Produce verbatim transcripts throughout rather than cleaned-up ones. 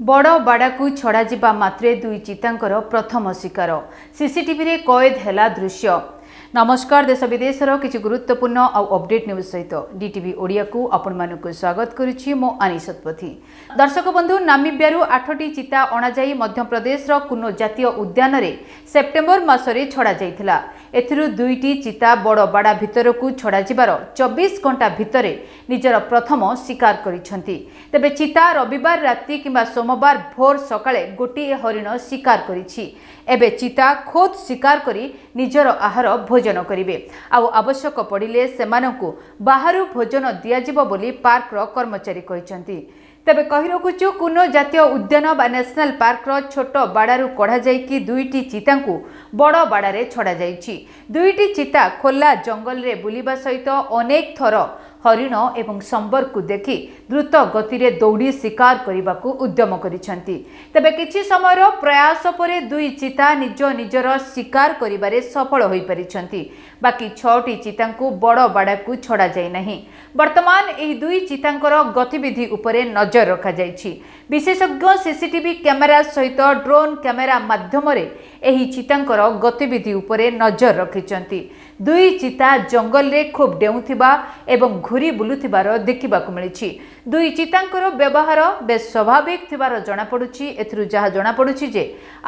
बड़ बाड़ा को छड़ा जिबा मात्रे दुई चीतांकर प्रथम शिकार सीसीटीवी रे कैद हैला दृश्य। नमस्कार देश विदेशर किसी गुरुत्वपूर्ण आउ अपडेट न्यूज सहित डीटीवी ओडिया को आपण मानक स्वागत करुछि मो आनिशतपथी। दर्शक बंधु, नामिबियारू आठटी चिता अणाई मध्यप्रदेश कुनो जातीय उद्यान रे सेप्टेम्बर मासरे छड़ा जाइथिला। एथिरु दुईटी चिता बड़बाड़ा भितरकू छड़ा जिबार चौबीस घंटा भितरे निजर प्रथम शिकार करिसंती। तबे चिता रविवार राति किंबा सोमवार भोर सकाळे गोटी हरिण शिकार करिछि। एबे चिता खोद शिकार करी निजर आहार भोजन करिवे, आउ आवश्यक पड़िले सेमानंकु बाहरु भोजन दियाजिबो बोली पार्कर कर्मचारी कहिसंती। तबे कहि रखुछु, कुनो जातीय उद्यान बा नेशनल पार्कर छोट बाड़ारू कढ़ा जाइकि दुईटी चितांकु बड़ बाड़ारे छड़ा जाइछि। दुईटी चिता खोला जंगल रे बुलिबा सहित अनेक थर हरिण एवं संबर को देखि द्रुत गति रे दौड़ी शिकार करिबाकु उद्यम करिसंती। तबे किछि समयर प्रयास परे दुई चिता निज निजर शिकार करिबारे सफल होई परिसंती। बाकी छटी चितांकु बड़ बाड़ाकु छड़ा जाई नाही। वर्तमान एही दुई चितांकर गतिविधि उपरे नजर रखा जाइछि। विशेषज्ञ सीसीटीवी कैमेरा सहित ड्रोन कैमेरा माध्यम रे एही चितांकर गतिविधि उपरे नजर रखिसंती। दुई चिता जंगल रे खूब डेउथिबा एवं घुरी बुलुथिबार देखिबाकु मिलिछि। दुई चितांकर व्यवहार बेस स्वाभाविक थिबार जणापडुछि। एथिरु जहा जणापडुछि जे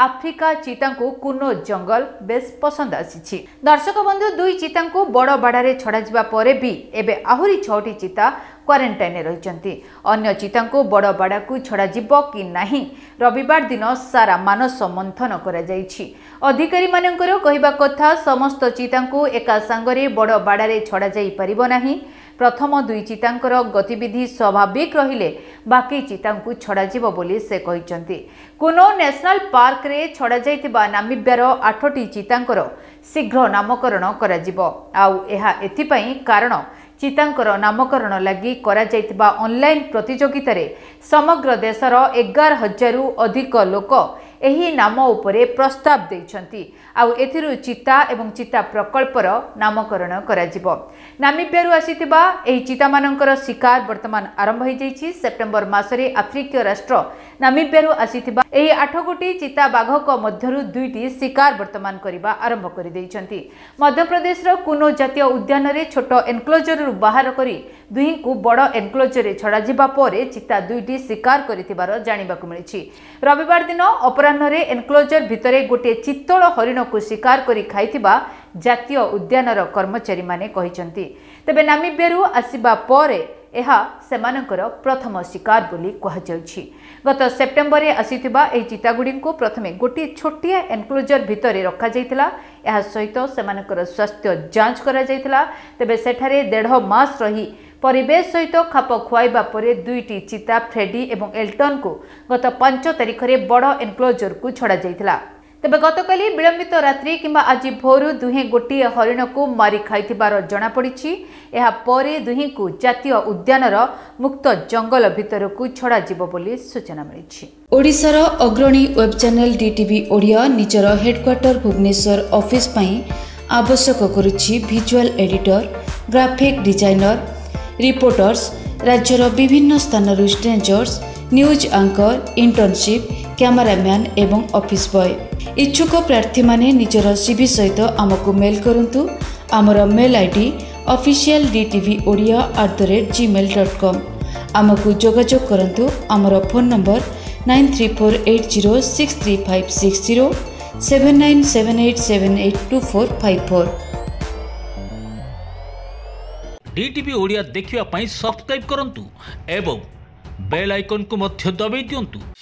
आफ्रिका चितांकु कुनो जंगल बेस पसंद आसीछि। दर्शक बंधु, दुई चितांकु बड़ बाड़ारे छड़ा जिबा परे भी एबे आहुरी छटी चिता क्वारंटाइन रहिसंती। अन्य चितांकु बड़ बाड़ाकु छड़ा जिबो कि नाही रविवार दिन सारा मानस मंथन करा जाइछि। अधिकारी मानकर कहिबा कथा समस्त चितांकु एका संगरे बड़ बाड़ारे छड़ा जाई परिबो नाही। प्रथम दुई चितांकर गतिविधि स्वाभाविक रहिले बाकी चितांकु छड़ा जिवो बोली से कहिसंती। कुनो नेशनल पार्क रे छड़ा जाइतिबा नामिबियार आठटी चितांकर शीघ्र नामकरण करा जिवो। आउ एहा एथिपई कारण चितांकर नामकरण लगी करा जाइतिबा ऑनलाइन प्रतियोगिता रे समग्र देशर एगार हजारू अधिक लोक एही नाम उपरे प्रस्ताव दैछंती। आउ एथिरु चिता एवं चिता प्रकल्पर नामकरण करा जिवो। नामिबियारू आसीतिबा एही चिता मानंकर शिकार वर्तमान आरंभ होई जैछि। सेप्टेम्बर मासरे आफ्रिकीय राष्ट्र नामिबियारू आसीतिबा एही आठ गोटी चिता बाघक मध्यरु दुईटी शिकार वर्तमान करिबा आरंभ करि दैछंती। मध्यप्रदेश रो कुनो जातीय उद्यान रे छोट एनक्लोजर बाहर करी दुही को बड़ एनक्लोजर रे छड़ा जिबा परे चिता दुईटी शिकार करितिबार जानिबाकु मिलिछि। रविवार दिन अपराह्न रे एनक्लोजर भितरे गोटे चित्तल हरिण को शिकार करी खाइतिबा जातीय उद्यान रो कर्मचारी माने कहिसंती। तबे नामिबियारू आसीबा परे एहा सेमानंकर प्रथम शिकार बोली कहाजाउछि। गत सेप्टेम्बर रे आसीथिबा एही चितागुडी को प्रथमे गोटे छोटिया एनक्लोजर भितरे रखा जाइतिला। एहा सहित सेमानंकर स्वास्थ्य जांच करा जाइतिला। तबे सेठारे डेढ़ मास रही परिवेश सहित खाप खुआइबा परे दुईटी चिता फ्रेडी एवं एल्टन को गत पांच तारिख रे बड़ एनक्लोजर को छड़ा जाइतिला। तबे गतकाली विलंबित रात्रि किंबा आज भोरू दुहे गोटे हरिण को मारी खाइथिबार जणापड़िछि। एहा परे दुहे को जातीय उद्यानर मुक्त जंगल भितरकू छड़ा जिवो बोली सूचना मिलिछि। ओडिशार अग्रणी वेब चैनल डीटीवी ओडिया निजर हेडक्वार्टर भुवनेश्वर ऑफिस पई आवश्यक करुछि visual editor, graphic designer, reporters, राज्यर विभिन्न स्थानर stringers, news anchor, internship, cameraman एवं ऑफिस बॉय। इच्छुक प्रार्थी माने निजर सीवी सहित आमको मेल करंतु। आमर mail ID official D T V Odia at the rate Gmail dot com. आमको जोगाजोग करंतु। आमर phone number nine three four eight zero six three five six zero, seven nine seven eight seven eight two four five four. DTV Odia देखिबा पई subscribe करंतु एवं bell icon को मध्य दबाई दियंतु।